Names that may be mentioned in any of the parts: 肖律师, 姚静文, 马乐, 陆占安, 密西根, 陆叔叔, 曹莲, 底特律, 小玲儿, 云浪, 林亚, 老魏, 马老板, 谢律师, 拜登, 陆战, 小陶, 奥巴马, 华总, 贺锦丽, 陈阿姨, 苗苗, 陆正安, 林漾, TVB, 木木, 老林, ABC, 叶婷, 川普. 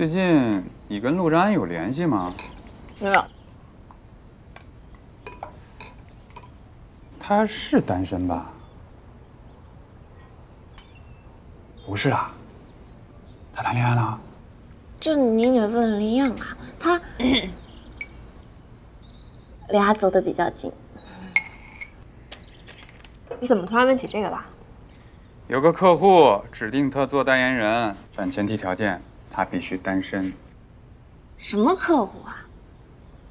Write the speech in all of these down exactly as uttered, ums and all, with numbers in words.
最近你跟陆占安有联系吗？没有。他是单身吧？不是啊，他谈恋爱了。这你得问林漾啊，他俩走得比较近。你怎么突然问起这个了？ 有个客户指定他做代言人，但前提条件他必须单身。什么客户啊？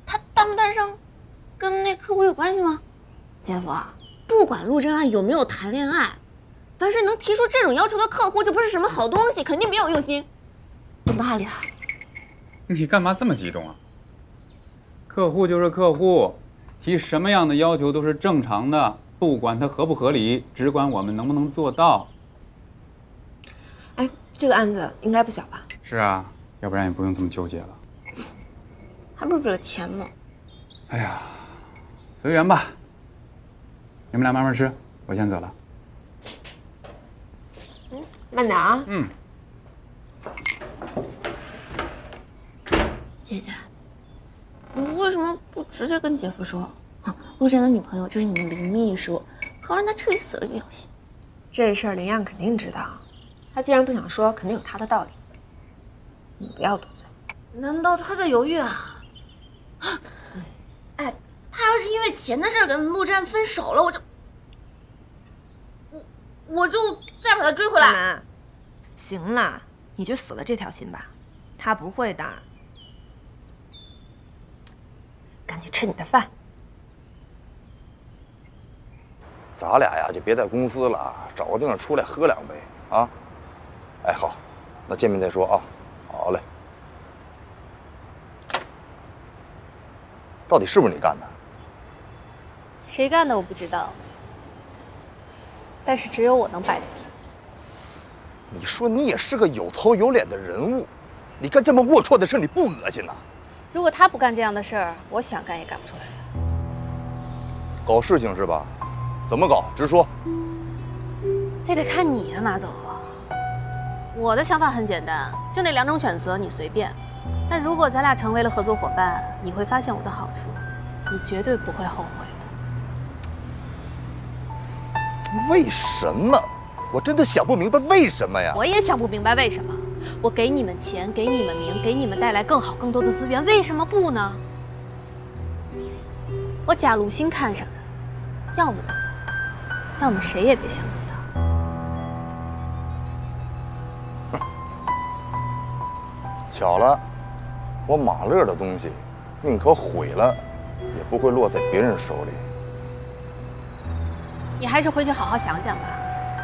他单不单身，跟那客户有关系吗？姐夫，不管陆正安有没有谈恋爱，凡是能提出这种要求的客户，这不是什么好东西，肯定别有用心。不搭理他。你干嘛这么激动啊？客户就是客户，提什么样的要求都是正常的。 不管它合不合理，只管我们能不能做到。哎，这个案子应该不小吧？是啊，要不然也不用这么纠结了。还不是为了钱吗？哎呀，随缘吧。你们俩慢慢吃，我先走了。嗯，慢点啊。嗯。姐姐，你为什么不直接跟姐夫说？ 陆战的女朋友就是你的林秘书，好让他彻底死了这条心。这事儿林漾肯定知道，他既然不想说，肯定有他的道理。你不要多嘴。难道他在犹豫啊？哎，他要是因为钱的事跟陆战分手了，我就我我就再把他追回来。行了，你就死了这条心吧，他不会的。赶紧吃你的饭。 咱俩呀，就别在公司了，找个地方出来喝两杯啊！哎，好，那见面再说啊。好嘞。到底是不是你干的？谁干的我不知道，但是只有我能摆得平。你说你也是个有头有脸的人物，你干这么龌龊的事，你不恶心呐？如果他不干这样的事儿，我想干也干不出来。搞事情是吧？ 怎么搞？直说。这得看你啊，马总。我的想法很简单，就那两种选择，你随便。但如果咱俩成为了合作伙伴，你会发现我的好处，你绝对不会后悔的。为什么？我真的想不明白为什么呀！我也想不明白为什么。我给你们钱，给你们名，给你们带来更好、更多的资源，为什么不呢？我假如心看上人，要么呢？ 让我们谁也别想得到。巧了，我马乐的东西，宁可毁了，也不会落在别人手里。你还是回去好好想想吧，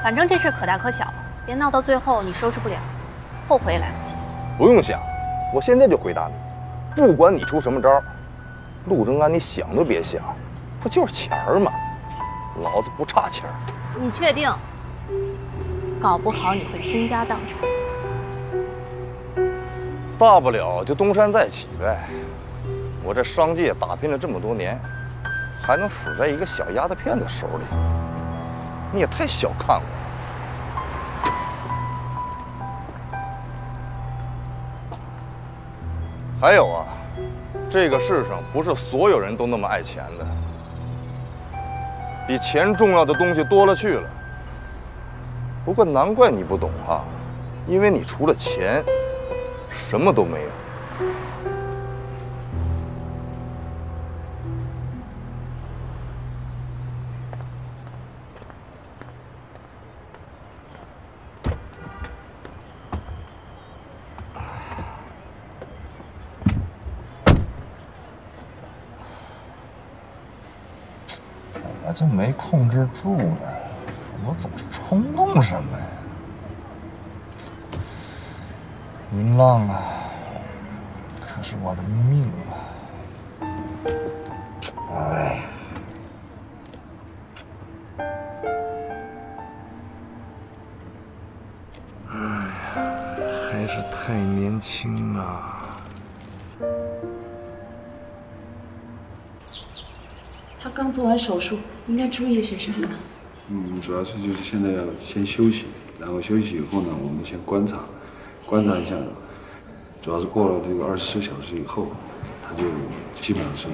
反正这事可大可小，别闹到最后你收拾不了，后悔也来不及。不用想，我现在就回答你，不管你出什么招，陆正安你想都别想，不就是钱儿吗？ 老子不差钱儿，你确定？搞不好你会倾家荡产。大不了就东山再起呗。我这商界打拼了这么多年，还能死在一个小丫头片子手里？你也太小看我了。还有啊，这个世上不是所有人都那么爱钱的。 比钱重要的东西多了去了。不过难怪你不懂啊，因为你除了钱，什么都没有。就没控制住呢，我总是冲动什么呀？云浪啊，可是我的命啊！哎呀，哎呀，还是太年轻了。 他刚做完手术，应该注意些什么呢？嗯，主要是就是现在要先休息，然后休息以后呢，我们先观察，观察一下主要是过了这个二十四小时以后，他就基本上是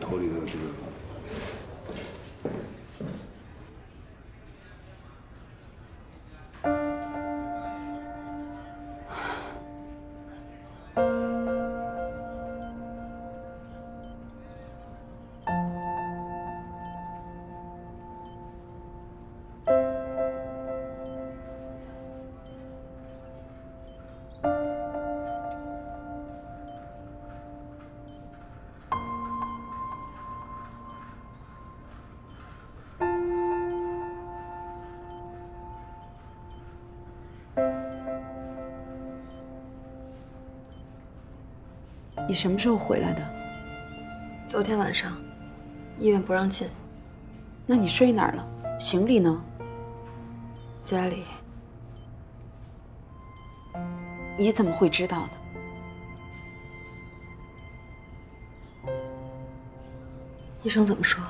脱离了这个。 你什么时候回来的？昨天晚上，医院不让进。那你睡哪儿了？行李呢？家里。你怎么会知道的？医生怎么说？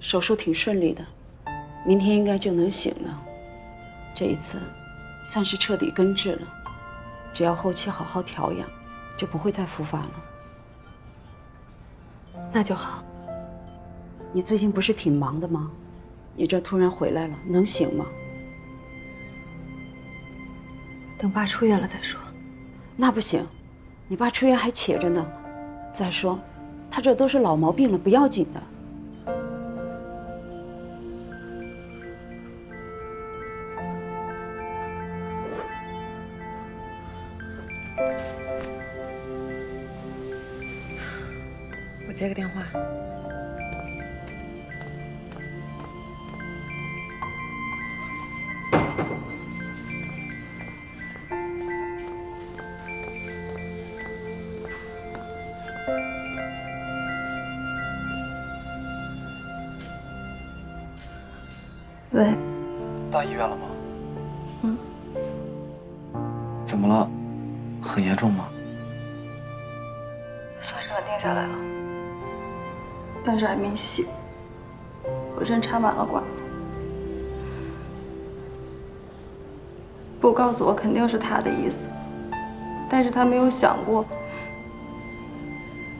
手术挺顺利的，明天应该就能醒了。这一次，算是彻底根治了，只要后期好好调养。 就不会再复发了，那就好。你最近不是挺忙的吗？你这突然回来了，能行吗？等爸出院了再说。那不行，你爸出院还且着呢。再说，他这都是老毛病了，不要紧的。接个电话。喂。到医院了吗？嗯。怎么了？很严重吗？算是稳定下来了。 但是还没醒，浑身插满了管子。不告诉我肯定是他的意思，但是他没有想过，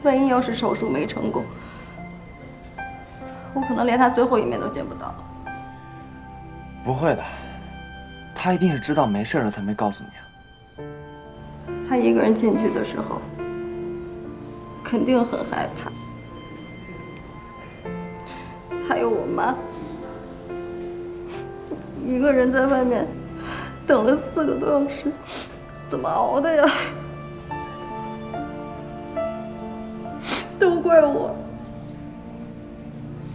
万一要是手术没成功，我可能连他最后一面都见不到。不会的，他一定是知道没事了才没告诉你啊。他一个人进去的时候，肯定很害怕。 还有我妈，一个人在外面等了四个多小时，怎么熬的呀？都怪我，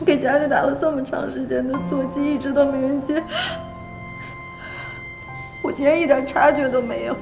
给家里打了这么长时间的座机，一直都没人接，我竟然一点察觉都没有。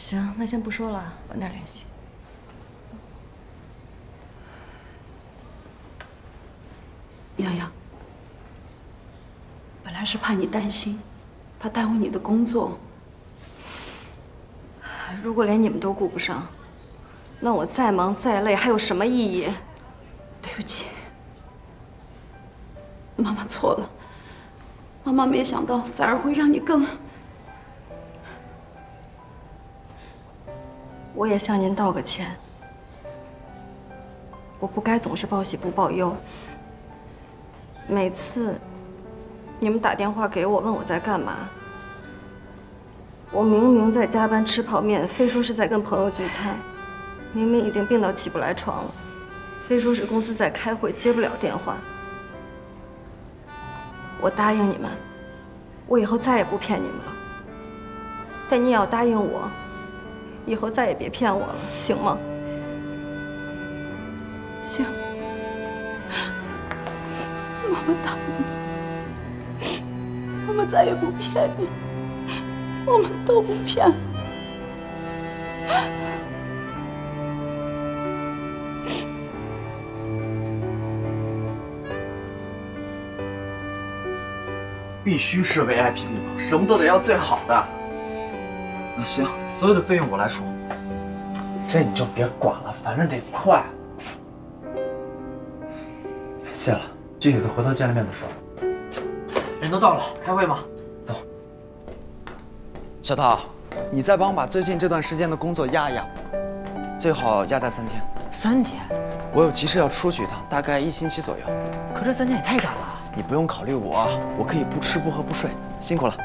行，那先不说了，晚点联系。洋洋，本来是怕你担心，怕耽误你的工作。如果连你们都顾不上，那我再忙再累还有什么意义？对不起，妈妈错了。妈妈没想到，反而会让你更…… 我也向您道个歉，我不该总是报喜不报忧。每次你们打电话给我问我在干嘛，我明明在加班吃泡面，非说是在跟朋友聚餐；明明已经病到起不来床了，非说是公司在开会接不了电话。我答应你们，我以后再也不骗你们了，但你也要答应我。 以后再也别骗我了，行吗？行。不到你，他们再也不骗你，我们都不骗你。 必须是 V I P 礼貌，什么都得要最好的。那行，所有的费用我来出，这你就别管了，反正得快。谢了，具体的回头见了面的时候。人都到了，开会嘛。走。小陶，你再帮我把最近这段时间的工作压压，最好压在三天。三天？我有急事要出去一趟，大概一星期左右。可这三天也太赶了。 你不用考虑我，我可以不吃不喝不睡，辛苦了。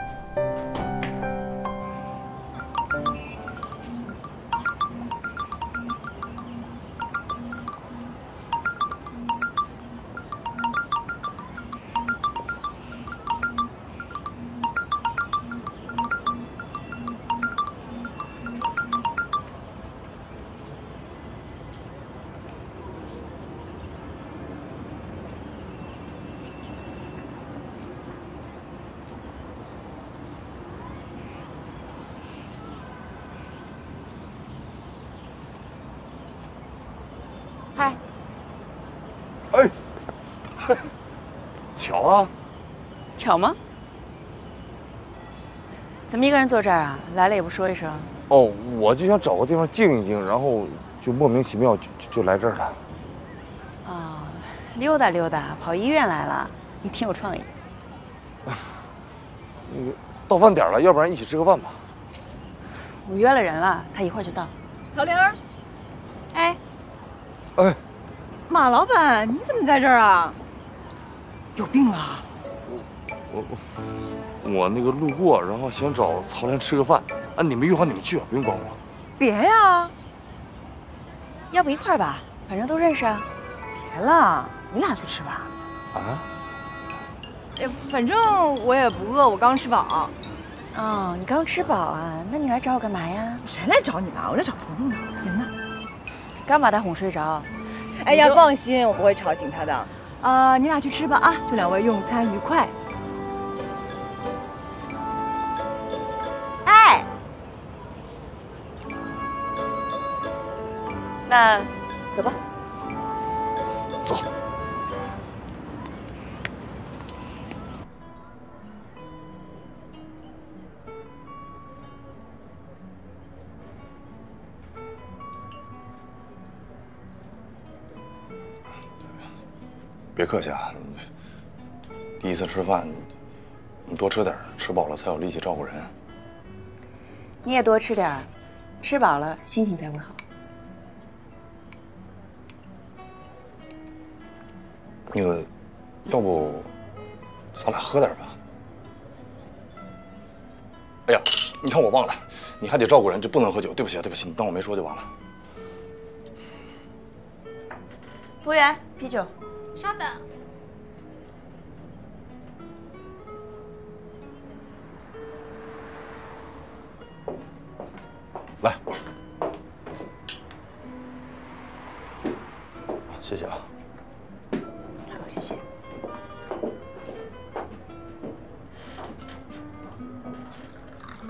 巧啊，巧吗？怎么一个人坐这儿啊？来了也不说一声。哦，我就想找个地方静一静，然后就莫名其妙就 就, 就来这儿了。哦，溜达溜达，跑医院来了，你挺有创意。那个到饭点了，要不然一起吃个饭吧。我约了人了，他一会儿就到。小玲儿，哎，哎，马老板，你怎么在这儿啊？ 有病啊！我我我那个路过，然后想找曹莲吃个饭。啊，你们约好你们去啊，不用管我。别呀，要不一块儿吧，反正都认识啊。别了，你俩去吃吧。啊？哎，反正我也不饿，我刚吃饱。哦，你刚吃饱啊？那你来找我干嘛呀？谁来找你啊？我来找彤彤呢。人呢？刚把他哄睡着。哎呀，放心，我不会吵醒他的。 啊， uh, 你俩去吃吧啊！祝两位用餐愉快。哎，那走吧，走。别客气啊！第一次吃饭，你多吃点，吃饱了才有力气照顾人。你也多吃点，吃饱了心情才会好。那个，要不咱俩喝点吧？哎呀，你看我忘了，你还得照顾人，这不能喝酒。对不起，对不起，你当我没说就完了。服务员，啤酒。 稍等。来，谢谢啊。好，谢谢。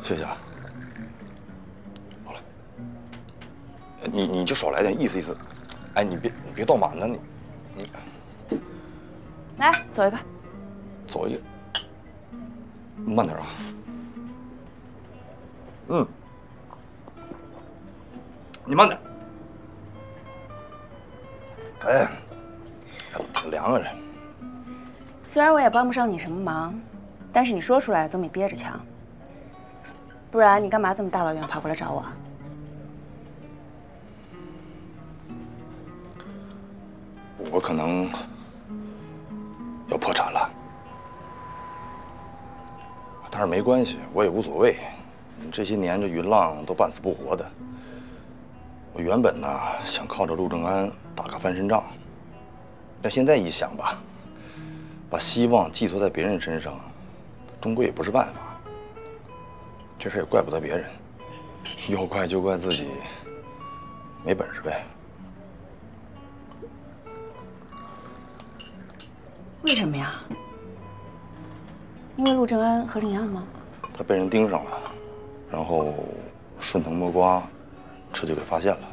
谢谢啊。好了，你你就少来点，意思意思。哎，你别你别倒满了，你你。 来，走一个，走一个，慢点啊。嗯，你慢点。哎，两个人。虽然我也帮不上你什么忙，但是你说出来总比憋着强。不然你干嘛这么大老远跑过来找我？我可能。 要破产了，但是没关系，我也无所谓。这些年这云浪都半死不活的，我原本呢想靠着陆正安打个翻身仗，但现在一想吧，把希望寄托在别人身上，终归也不是办法。这事也怪不得别人，要怪就怪自己没本事呗。为什么呀？因为陆正安和林安吗？他被人盯上了，然后顺藤摸瓜，这就给发现了。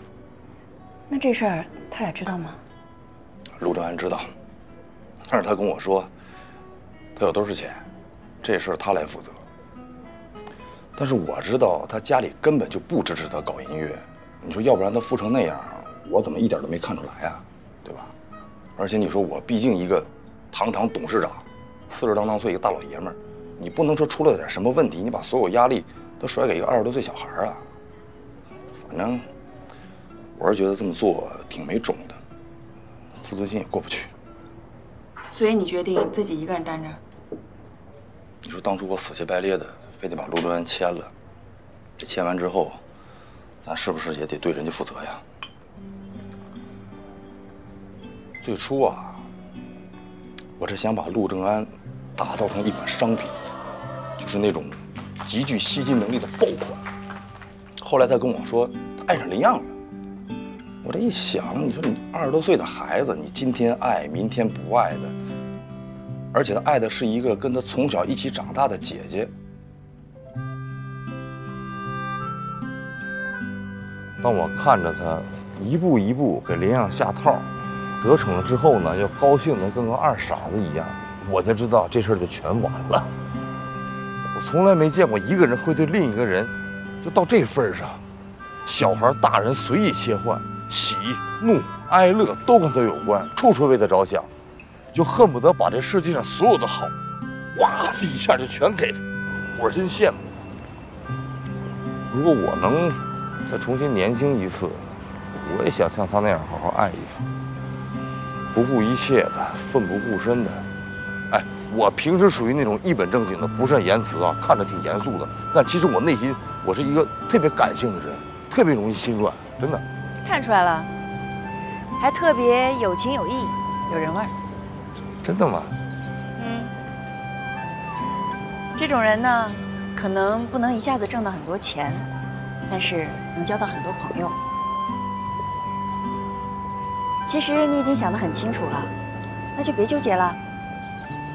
那这事儿他俩知道吗？陆正安知道，但是他跟我说，他有多少钱，这事儿他来负责。 但是我知道他家里根本就不支持他搞音乐，你说要不然他富成那样，我怎么一点都没看出来啊，对吧？而且你说我毕竟一个堂堂董事长，四十当当岁一个大老爷们儿，你不能说出了点什么问题，你把所有压力都甩给一个二十多岁小孩啊。反正我是觉得这么做挺没种的，自尊心也过不去。所以你决定自己一个人担着？你说当初我死乞白咧的。 非得把陆正安签了，这签完之后，咱是不是也得对人家负责呀？最初啊，我是想把陆正安打造成一款商品，就是那种极具吸金能力的爆款。后来他跟我说他爱上林漾了，我这一想，你说你二十多岁的孩子，你今天爱，明天不爱的，而且他爱的是一个跟他从小一起长大的姐姐。 当我看着他一步一步给林漾下套，得逞了之后呢，又高兴的跟个二傻子一样，我就知道这事儿就全完了。我从来没见过一个人会对另一个人就到这份上，小孩大人随意切换，喜怒哀乐都跟他有关，处处为他着想，就恨不得把这世界上所有的好，哗一下就全给他。我真羡慕。如果我能。 再重新年轻一次，我也想像他那样好好爱一次，不顾一切的，奋不顾身的。哎，我平时属于那种一本正经的，不善言辞啊，看着挺严肃的，但其实我内心我是一个特别感性的人，特别容易心软，真的。看出来了，还特别有情有义，有人味儿。真的吗？嗯。这种人呢，可能不能一下子挣到很多钱。 但是能交到很多朋友。其实你已经想得很清楚了，那就别纠结了，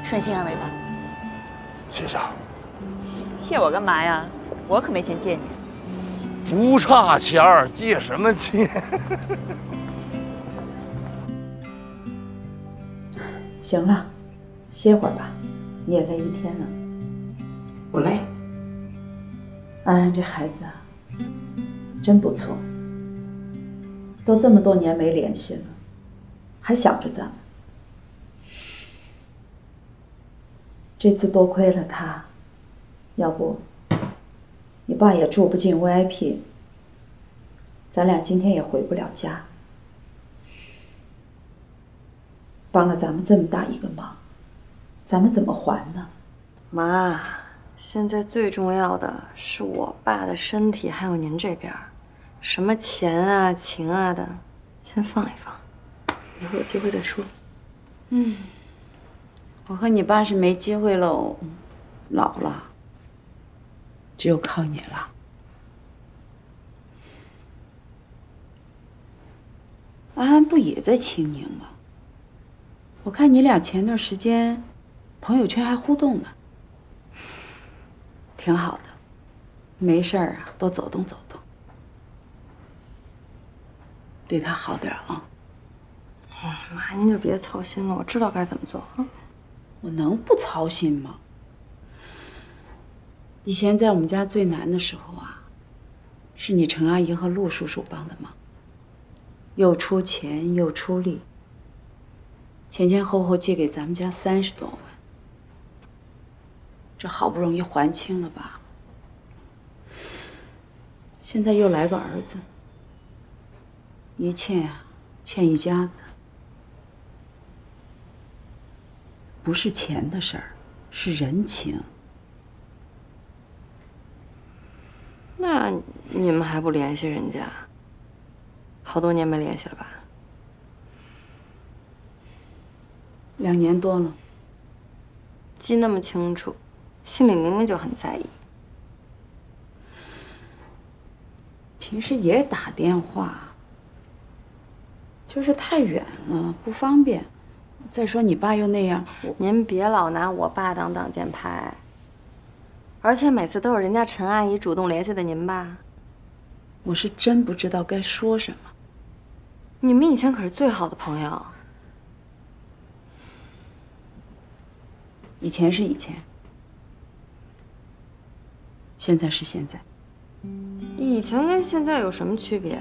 顺性安慰吧。谢啥？谢我干嘛呀？我可没钱借你。不差钱儿，借什么借？行了，歇会儿吧，你也累一天了。不累。安安这孩子啊。 真不错，都这么多年没联系了，还想着咱们。这次多亏了他，要不你爸也住不进 V I P， 咱俩今天也回不了家，帮了咱们这么大一个忙，咱们怎么还呢？妈，现在最重要的是我爸的身体，还有您这边。 什么钱啊、情啊的，先放一放，以后有机会再说。嗯，我和你爸是没机会喽，老了，只有靠你了。安安不也在青宁吗？我看你俩前段时间朋友圈还互动呢，挺好的，没事儿啊，多走动走动。 对他好点啊！妈，您就别操心了，我知道该怎么做啊。我能不操心吗？以前在我们家最难的时候啊，是你程阿姨和陆叔叔帮的忙，又出钱又出力，前前后后借给咱们家三十多万，这好不容易还清了吧？现在又来个儿子。 一欠啊，欠一家子，不是钱的事儿，是人情。那你们还不联系人家？好多年没联系了吧？两年多了。记那么清楚，心里明明就很在意。平时也打电话。 就是太远了，不方便。再说你爸又那样，您别老拿我爸当挡箭牌。而且每次都是人家陈阿姨主动联系的您吧？我是真不知道该说什么。你们以前可是最好的朋友。以前是以前，现在是现在。以前跟现在有什么区别？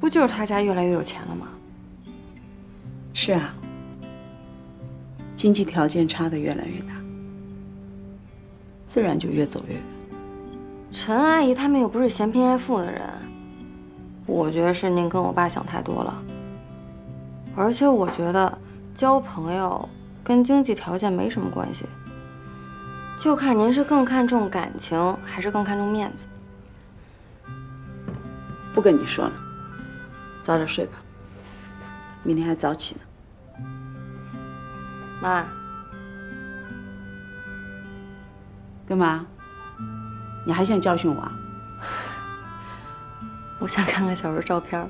不就是他家越来越有钱了吗？是啊。 经济条件差的越来越大，自然就越走越远。陈阿姨他们又不是嫌贫爱富的人，我觉得是您跟我爸想太多了。而且我觉得交朋友跟经济条件没什么关系，就看您是更看重感情还是更看重面子。不跟你说了，早点睡吧，明天还早起呢。 妈，干嘛？你还想教训我啊？我想看看小时候照片。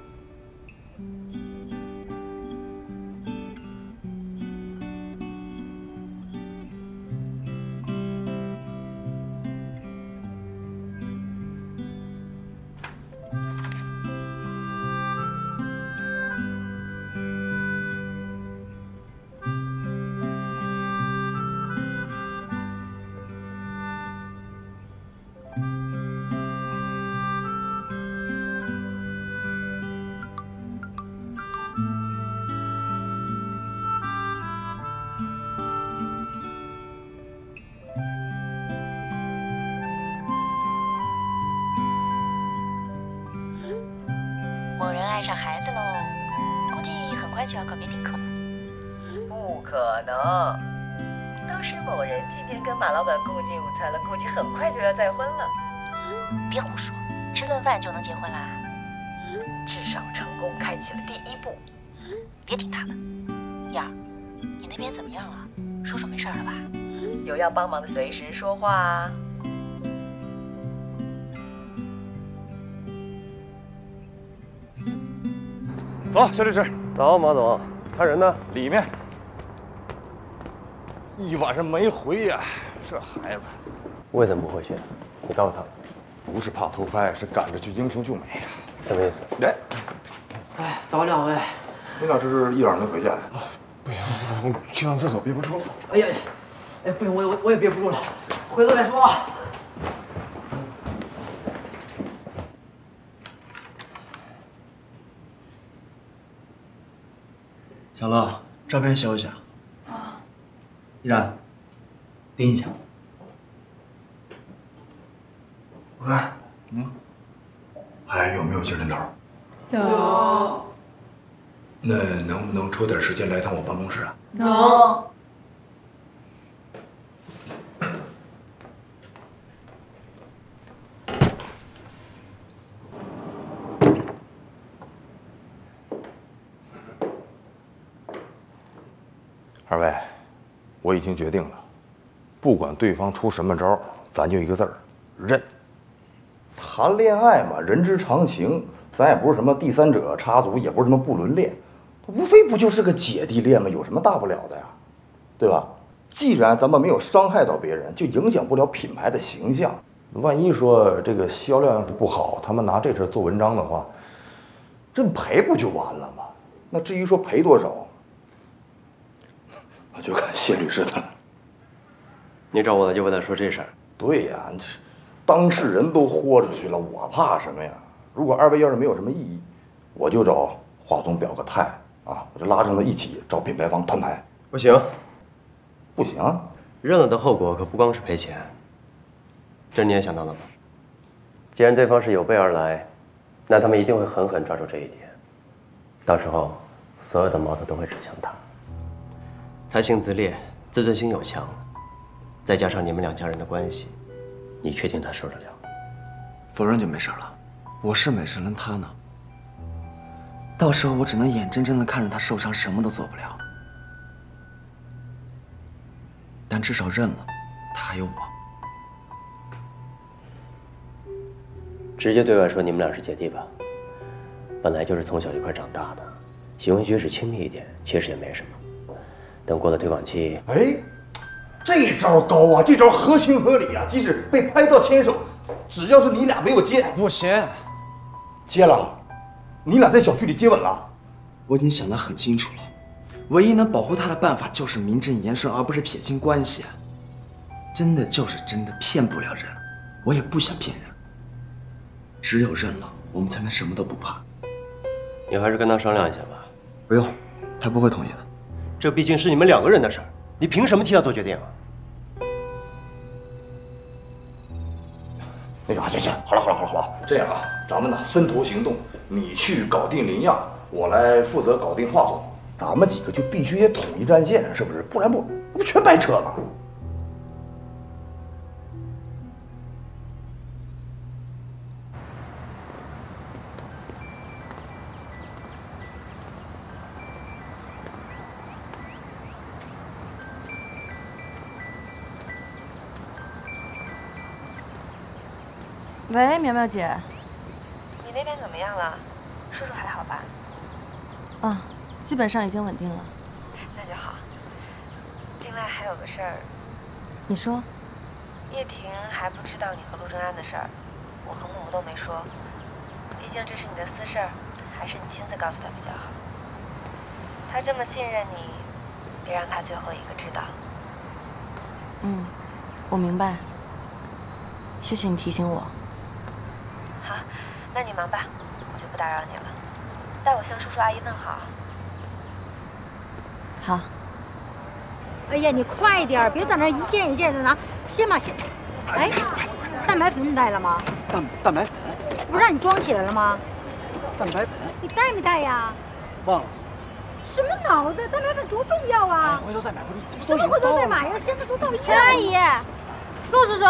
爱上孩子喽，估计很快就要告别丁克了。不可能，当时某人今天跟马老板共进午餐了，估计很快就要再婚了。别胡说，吃顿饭就能结婚啦？至少成功开启了第一步。别听他们。燕儿，你那边怎么样了？叔叔没事了吧？有要帮忙的随时说话啊。 走，肖律师。走，马总。他人呢？里面。一晚上没回呀、啊，这孩子。为什么不回去？你告诉他。不是怕偷拍，是赶着去英雄救美呀。什么意思？来。哎，找两位。你俩这是一晚上没回去啊？啊，不行，我去趟厕所，憋不住了。哎呀，哎，不行，我我我也憋不住了，回头再说吧。 小乐，照片修一下。啊，依然，盯一下。我看，嗯，还有没有精神头？有。那能不能抽点时间来趟我办公室啊？能。二位，我已经决定了，不管对方出什么招，咱就一个字儿认。谈恋爱嘛，人之常情，咱也不是什么第三者插足，也不是什么不伦恋，无非不就是个姐弟恋嘛，有什么大不了的呀，对吧？既然咱们没有伤害到别人，就影响不了品牌的形象。万一说这个销量不好，他们拿这事做文章的话，认赔不就完了吗？那至于说赔多少？ 我就看谢律师他，你找我来就为了说这事儿。对呀，你这当事人都豁出去了，我怕什么呀？如果二位要是没有什么异议，我就找华总表个态啊，我就拉上他一起找品牌方摊牌。不行，不行，认了的后果可不光是赔钱。这你也想到了吗？既然对方是有备而来，那他们一定会狠狠抓住这一点，到时候所有的矛头都会指向他。 他性子烈，自尊心又强，再加上你们两家人的关系，你确定他受得了？否认就没事了。我是没事，那他呢？到时候我只能眼睁睁的看着他受伤，什么都做不了。但至少认了，他还有我。直接对外说你们俩是姐弟吧，本来就是从小一块长大的，行为举止亲密一点，其实也没什么。等过了推广期。哎，这招高啊，这招合情合理啊！即使被拍到牵手，只要是你俩没有接，不行，接了，你俩在小区里接吻了。我已经想得很清楚了，唯一能保护他的办法就是名正言顺，而不是撇清关系。真的就是真的，骗不了人，我也不想骗人。只有认了，我们才能什么都不怕。你还是跟他商量一下吧。不用，他不会同意的。 这毕竟是你们两个人的事儿，你凭什么替他做决定啊？那个，行行，好了好了好了好了，这样啊，咱们呢分头行动，你去搞定林亚，我来负责搞定华总，咱们几个就必须也统一战线，是不是？不然不不全白扯吗？喂，苗苗姐，你那边怎么样了？叔叔还好吧？啊，基本上已经稳定了。那就好。另外还有个事儿，你说？叶婷还不知道你和陆正安的事儿，我和木木都没说，毕竟这是你的私事儿，还是你亲自告诉他比较好。他这么信任你，别让他最后一个知道。嗯，我明白。谢谢你提醒我。 那你忙吧，我就不打扰你了。代我向叔叔阿姨问好。好。哎呀，你快点，别在那一件一件的拿，先把先。哎，蛋白粉你带了吗？蛋蛋白粉，不让你装起来了吗？蛋白粉，你带没带呀？忘了。什么脑子？蛋白粉多重要啊！回头再买，什么回头再买呀？现在都到一。陈阿姨，陆叔叔。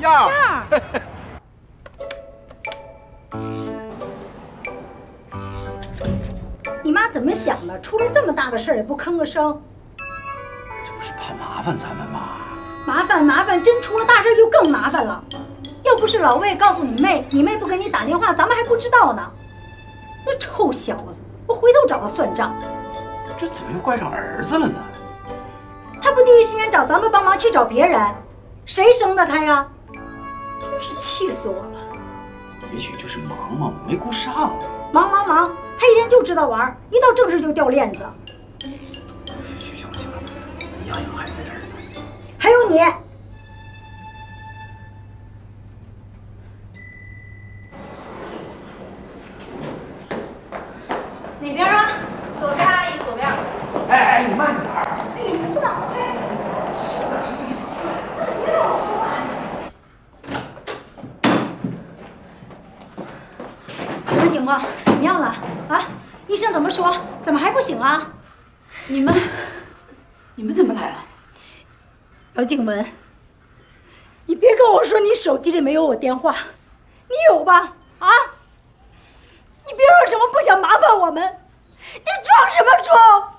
样儿，你妈怎么想的？出了这么大的事儿也不吭个声，这不是怕麻烦咱们吗？麻烦麻烦，真出了大事就更麻烦了。要不是老魏告诉你妹，你妹不给你打电话，咱们还不知道呢。那臭小子，我回头找他算账。这怎么又怪上儿子了呢？他不第一时间找咱们帮忙，去找别人，谁生的他呀？ 真是气死我了！也许就是忙嘛，没顾上。忙忙忙，他一天就知道玩，一到正事就掉链子。行行行，杨洋还在这儿呢。还有你，哪边啊？左边，阿姨，左边。哎哎，你慢点儿。哎，你不脑袋。 情况怎么样了啊？医生怎么说？怎么还不醒啊？你们，你们怎么来了？姚静文，你别跟我说你手机里没有我电话，你有吧？啊？你别说什么不想麻烦我们，你装什么装？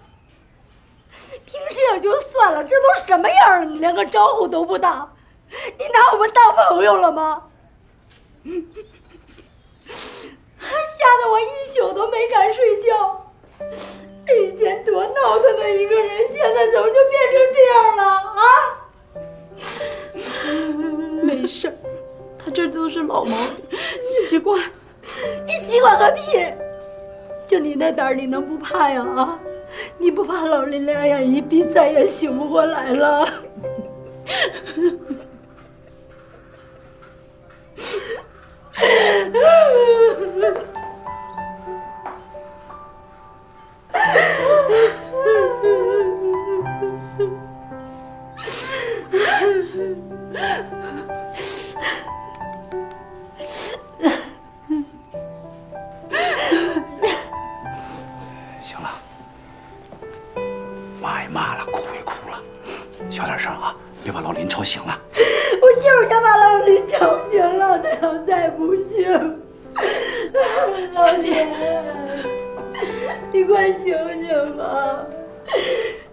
平时也就算了，这都什么样了？你连个招呼都不打，你拿我们当朋友了吗？嗯 吓得我一宿都没敢睡觉。以前多闹腾的一个人，现在怎么就变成这样了啊？没事儿，他这都是老毛病，习惯。你习惯个屁！就你那胆儿，你能不怕呀？啊，你不怕老林俩眼一闭，再也醒不过来了？行了，骂也骂了，哭也哭了，小点声啊，别把老林吵醒了。我就是想把老林吵醒了，他要再不醒。 小姐，你快醒醒吧！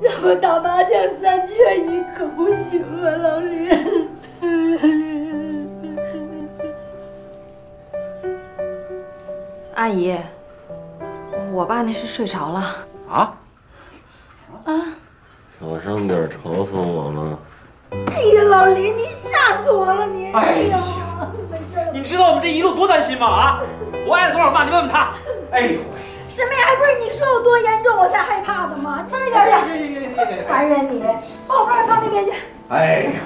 咱们打麻将三缺一可不行啊，老林。阿姨，我我爸那是睡着了。啊？啊！小声点，吵死我了！哎呀，老林，你吓死我了你！哎呀，你知道我们这一路多担心吗？啊！我挨了多少骂，你问问他。哎呦！ 师妹，还不是你说有多严重，我才害怕的吗？你到那边去，烦人你！把我包放那边去。哎呀，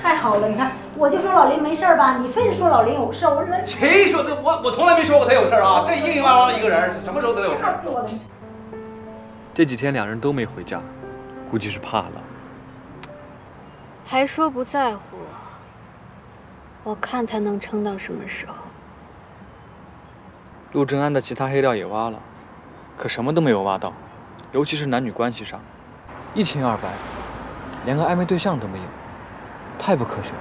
太好了，你看，我就说老林没事吧，你非得说老林有事，我说谁说这我我从来没说过他有事啊，这硬硬邦邦的一个人，什么时候都有事。吓死我了！这几天两人都没回家，估计是怕了。还说不在乎我，我看他能撑到什么时候。陆正安的其他黑料也挖了。 可什么都没有挖到，尤其是男女关系上，一清二白，连个暧昧对象都没有，太不科学了。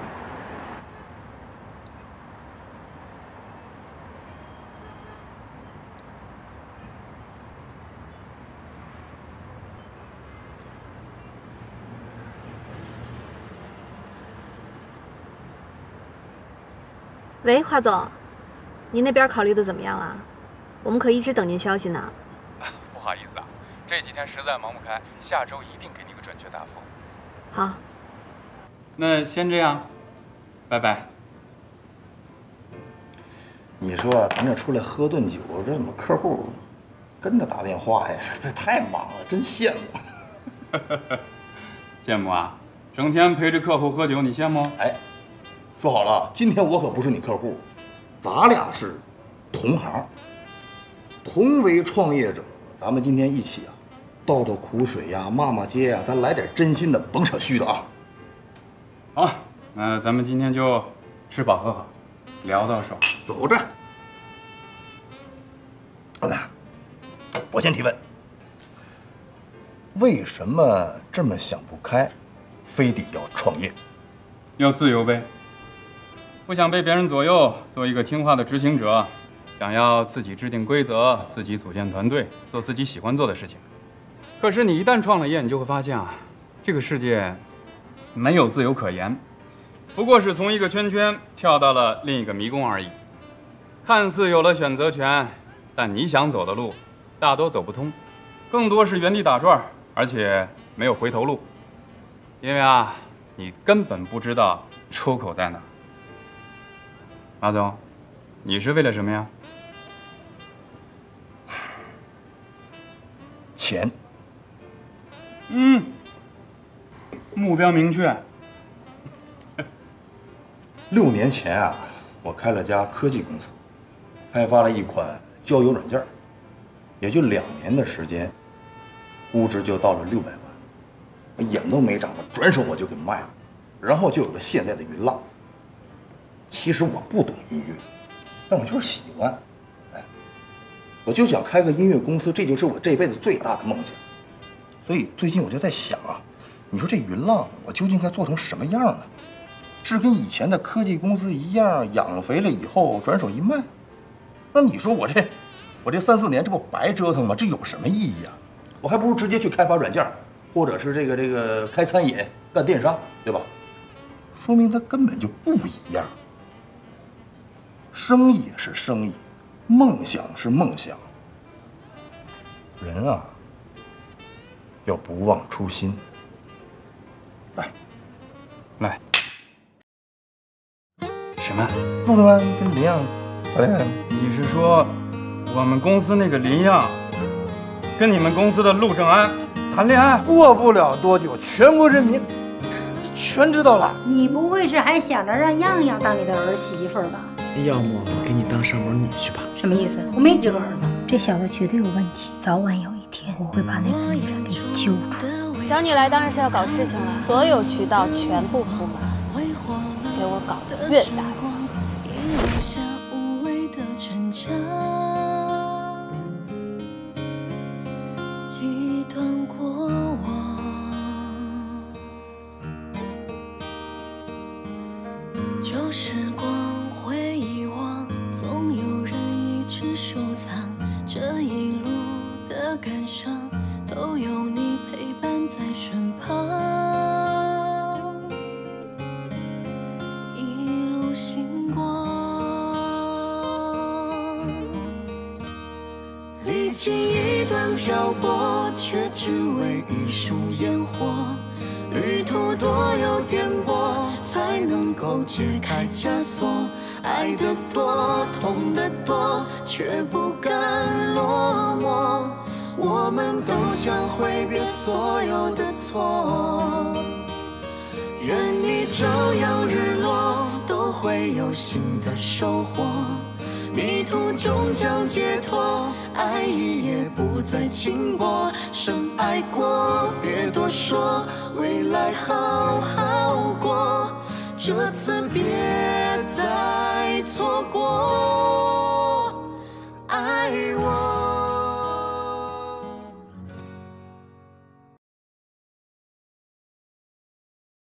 喂，华总，您那边考虑的怎么样啊？我们可一直等您消息呢。 不好意思啊，这几天实在忙不开，下周一定给你个准确答复。好，那先这样，拜拜。你说咱这出来喝顿酒，这怎么客户跟着打电话呀？这太忙了，真羡慕。羡慕啊，整天陪着客户喝酒，你羡慕？哎，说好了，今天我可不是你客户，咱俩是同行，同为创业者。 咱们今天一起啊，倒倒苦水呀，骂骂街呀，咱来点真心的，甭扯虚的啊。好，那咱们今天就吃饱喝好，聊到手。走着。老大，我先提问：为什么这么想不开，非得要创业？要自由呗，不想被别人左右，做一个听话的执行者。 想要自己制定规则，自己组建团队，做自己喜欢做的事情。可是你一旦创了业，你就会发现啊，这个世界没有自由可言，不过是从一个圈圈跳到了另一个迷宫而已。看似有了选择权，但你想走的路大多走不通，更多是原地打转，而且没有回头路。因为啊，你根本不知道出口在哪。马总，你是为了什么呀？ 钱，嗯，目标明确。六年前啊，我开了家科技公司，开发了一款交友软件，也就两年的时间，估值就到了六百万，眼都没眨巴，转手我就给卖了，然后就有了现在的云浪。其实我不懂音乐，但我就是喜欢。 我就想开个音乐公司，这就是我这辈子最大的梦想。所以最近我就在想啊，你说这云浪，我究竟该做成什么样呢？是跟以前的科技公司一样养肥了以后转手一卖？那你说我这，我这三四年这不白折腾吗？这有什么意义啊？我还不如直接去开发软件，或者是这个这个开餐饮、干电商，对吧？说明它根本就不一样。生意是生意。 梦想是梦想，人啊，要不忘初心。来，来，什么？陆老板跟林漾打电话？你是说我们公司那个林漾跟你们公司的陆正安谈恋爱？过不了多久，全国人民全知道了。你不会是还想着让漾漾当你的儿媳妇吧？ 要么我给你当上门女婿吧？什么意思？我没你这个儿子，这小子绝对有问题，早晚有一天我会把那个女人给揪住。找你来当然是要搞事情了，所有渠道全部铺满，给我搞得越大越。旧时光。 这一路的感伤，都有你陪伴在身旁。一路。一起一段漂泊，却只为一束烟火。旅途多有颠簸，才能够解开枷锁。爱得多，痛得多，却不甘落寞。我们都将挥别所有的错。愿你朝阳日落，都会有新的收获。 迷途终将解脱，爱意也不再轻薄。深爱过，别多说，未来好好过，这次别再错过。